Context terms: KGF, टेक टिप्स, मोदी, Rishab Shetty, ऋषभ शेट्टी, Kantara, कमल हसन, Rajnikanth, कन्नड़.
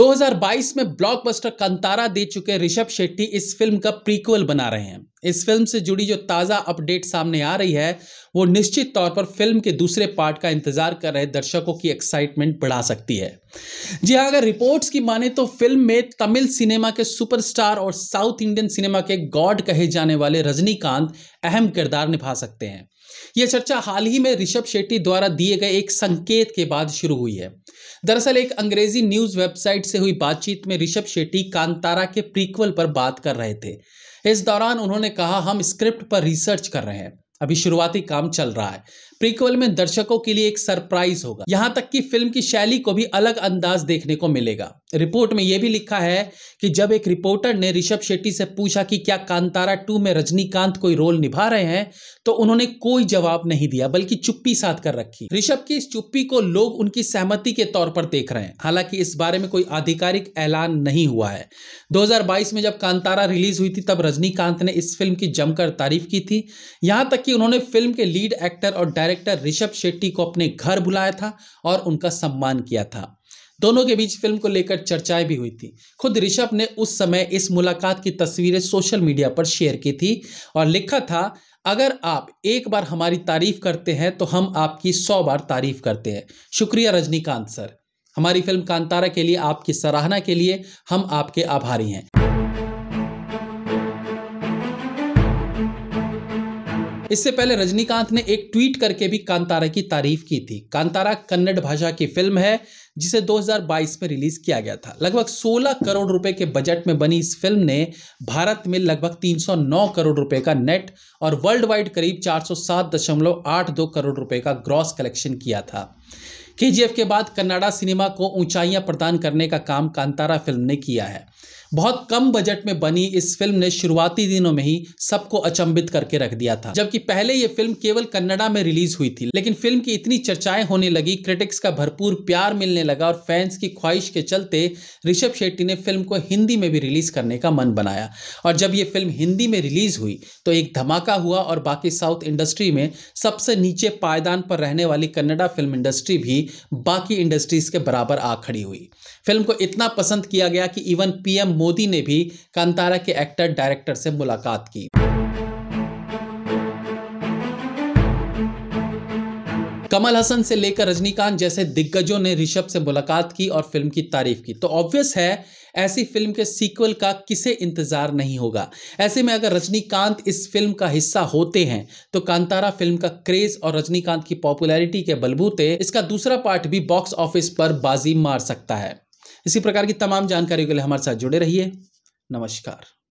2022 में ब्लॉकबस्टर कंतारा दे चुके ऋषभ शेट्टी इस फिल्म का प्रीक्वल बना रहे हैं। इस फिल्म से जुड़ी जो ताज़ा अपडेट सामने आ रही है वो निश्चित तौर पर फिल्म के दूसरे पार्ट का इंतजार कर रहे दर्शकों की एक्साइटमेंट बढ़ा सकती है। जी हाँ, अगर रिपोर्ट्स की माने तो फिल्म में तमिल सिनेमा के सुपरस्टार और साउथ इंडियन सिनेमा के गॉड कहे जाने वाले रजनीकांत अहम किरदार निभा सकते हैं। यह चर्चा हाल ही में ऋषभ शेट्टी द्वारा दिए गए एक संकेत के बाद शुरू हुई है। दरअसल एक अंग्रेजी न्यूज़ वेबसाइट से हुई बातचीत में ऋषभ शेट्टी कांतारा के प्रीक्वल पर बात कर रहे थे। इस दौरान उन्होंने कहा, हम स्क्रिप्ट पर रिसर्च कर रहे हैं, अभी शुरुआती काम चल रहा है। प्रीक्वल में दर्शकों के लिए एक सरप्राइज होगा, यहां तक कि फिल्म की शैली को भी अलग अंदाज देखने को मिलेगा। रिपोर्ट में यह भी लिखा है कि जब एक रिपोर्टर ने ऋषभ शेट्टी से पूछा कि क्या कांतारा 2 में रजनीकांत कोई रोल निभा रहे हैं, तो उन्होंने कोई जवाब नहीं दिया, बल्कि चुप्पी साध कर रखी। ऋषभ की इस चुप्पी को लोग उनकी सहमति के तौर पर देख रहे हैं। हालांकि इस बारे में कोई आधिकारिक ऐलान नहीं हुआ है। 2022 में जब कांतारा रिलीज हुई थी तब रजनीकांत ने इस फिल्म की जमकर तारीफ की थी। यहाँ तक कि उन्होंने फिल्म के लीड एक्टर और डायरेक्टर ऋषभ शेट्टी को अपने घर बुलाया था और उनका सम्मान किया था। दोनों के बीच फिल्म को लेकर चर्चाएं भी हुई थी। खुद ऋषभ ने उस समय इस मुलाकात की तस्वीरें सोशल मीडिया पर शेयर की थी और लिखा था, अगर आप एक बार हमारी तारीफ करते हैं तो हम आपकी 100 बार तारीफ करते हैं। शुक्रिया रजनीकांत सर, हमारी फिल्म कांतारा के लिए आपकी सराहना के लिए हम आपके आभारी हैं। इससे पहले रजनीकांत ने एक ट्वीट करके भी कांतारा की तारीफ की थी। कांतारा कन्नड़ भाषा की फिल्म है जिसे 2022 में रिलीज किया गया था। लगभग 16 करोड़ रुपए के बजट में बनी इस फिल्म ने भारत में लगभग 309 करोड़ रुपए का नेट और वर्ल्ड वाइड करीब 407.82 करोड़ रुपए का ग्रॉस कलेक्शन किया था। KGF के बाद कन्नाडा सिनेमा को ऊंचाइयां प्रदान करने का काम कांतारा फिल्म ने किया है। बहुत कम बजट में बनी इस फिल्म ने शुरुआती दिनों में ही सबको अचंभित करके रख दिया था। जबकि पहले ये फिल्म केवल कन्नाडा में रिलीज हुई थी, लेकिन फिल्म की इतनी चर्चाएं होने लगी, क्रिटिक्स का भरपूर प्यार मिलने लगा और फैंस की ख्वाहिश के चलते ऋषभ शेट्टी ने फिल्म को हिंदी में भी रिलीज करने का मन बनाया। और जब ये फिल्म हिंदी में रिलीज हुई तो एक धमाका हुआ और बाकी साउथ इंडस्ट्री में सबसे नीचे पायदान पर रहने वाली कन्नाडा फिल्म इंडस्ट्री भी बाकी इंडस्ट्रीज के बराबर आ खड़ी हुई। फिल्म को इतना पसंद किया गया कि इवन PM मोदी ने भी कांतारा के एक्टर डायरेक्टर से मुलाकात की। कमल हसन से लेकर रजनीकांत जैसे दिग्गजों ने ऋषभ से मुलाकात की और फिल्म की तारीफ की, तो ऑब्वियस है ऐसी फिल्म के सीक्वल का किसे इंतजार नहीं होगा। ऐसे में अगर रजनीकांत इस फिल्म का हिस्सा होते हैं तो कांतारा फिल्म का क्रेज और रजनीकांत की पॉपुलैरिटी के बलबूते इसका दूसरा पार्ट भी बॉक्स ऑफिस पर बाजी मार सकता है। इसी प्रकार की तमाम जानकारी के लिए हमारे साथ जुड़े रहिए। नमस्कार।